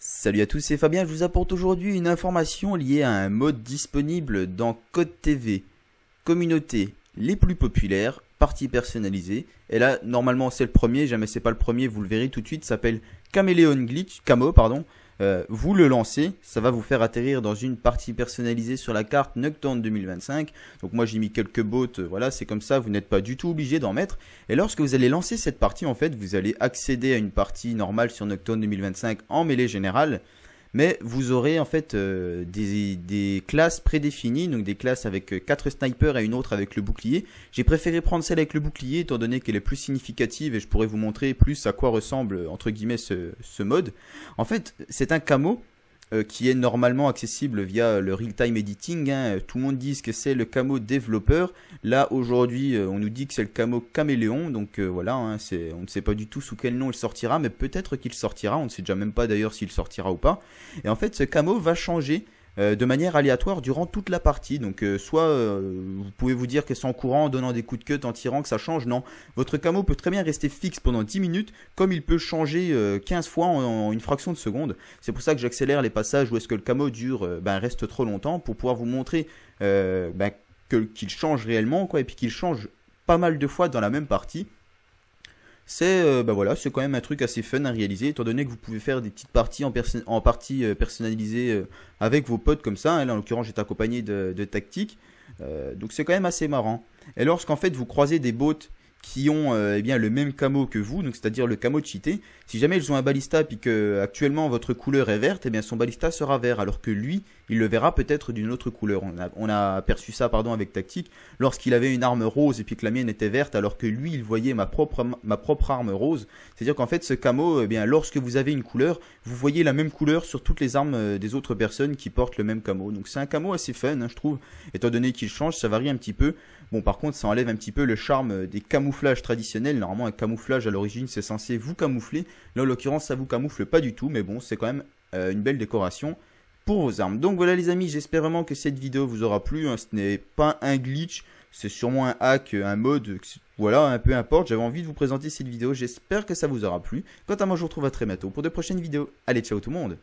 Salut à tous, c'est Fabien, je vous apporte aujourd'hui une information liée à un mode disponible dans Code TV. Communauté, les plus populaires, parties personnalisées. Et là, normalement, c'est le premier, jamais c'est pas le premier, vous le verrez tout de suite, s'appelle Caméléon Glitch, Camo, pardon. Vous le lancez, ça va vous faire atterrir dans une partie personnalisée sur la carte Nocturne 2025. Donc moi j'ai mis quelques bots, voilà, c'est comme ça, vous n'êtes pas du tout obligé d'en mettre. Et lorsque vous allez lancer cette partie, en fait, vous allez accéder à une partie normale sur Nocturne 2025 en mêlée générale. Mais vous aurez en fait des classes prédéfinies, donc des classes avec 4 snipers et une autre avec le bouclier. J'ai préféré prendre celle avec le bouclier étant donné qu'elle est plus significative et je pourrais vous montrer plus à quoi ressemble entre guillemets ce mode. En fait, c'est un camo qui est normalement accessible via le real-time editing, hein. Tout le monde dit que c'est le camo développeur. Là aujourd'hui on nous dit que c'est le camo caméléon, donc voilà, hein, on ne sait pas du tout sous quel nom il sortira, mais peut-être qu'il sortira, on ne sait déjà même pas d'ailleurs s'il sortira ou pas. Et en fait ce camo va changer de manière aléatoire durant toute la partie, donc soit vous pouvez vous dire que c'est en courant, en donnant des coups de queue, en tirant que ça change, non, votre camo peut très bien rester fixe pendant 10 minutes, comme il peut changer 15 fois en une fraction de seconde. C'est pour ça que j'accélère les passages où est-ce que le camo dure, reste trop longtemps, pour pouvoir vous montrer qu'il change réellement, quoi, et puis qu'il change pas mal de fois dans la même partie. C'est voilà, c'est quand même un truc assez fun à réaliser, étant donné que vous pouvez faire des petites parties personnalisées avec vos potes comme ça. Hein, là, en l'occurrence, j'étais accompagné de TaKTiiK. Donc, c'est quand même assez marrant. Et lorsqu'en fait, vous croisez des bots qui ont le même camo que vous, donc c'est-à-dire le camo cheaté, si jamais ils ont un balista et que actuellement votre couleur est verte, et bien son balista sera vert, alors que lui, il le verra peut-être d'une autre couleur. On a aperçu ça, pardon, avec TaKTiiK, lorsqu'il avait une arme rose et puis que la mienne était verte, alors que lui, il voyait ma propre arme rose. C'est-à-dire qu'en fait, ce camo, lorsque vous avez une couleur, vous voyez la même couleur sur toutes les armes des autres personnes qui portent le même camo. Donc c'est un camo assez fun, hein, je trouve, étant donné qu'il change, ça varie un petit peu. Bon, par contre, ça enlève un petit peu le charme des camouflages traditionnels. Normalement, un camouflage à l'origine, c'est censé vous camoufler. Là, en l'occurrence, ça vous camoufle pas du tout, mais bon, c'est quand même une belle décoration pour vos armes. Donc voilà les amis, j'espère vraiment que cette vidéo vous aura plu, hein. Ce n'est pas un glitch, c'est sûrement un hack, un mode, voilà, un peu importe. J'avais envie de vous présenter cette vidéo, j'espère que ça vous aura plu. Quant à moi, je vous retrouve à très bientôt pour de prochaines vidéos. Allez, ciao tout le monde!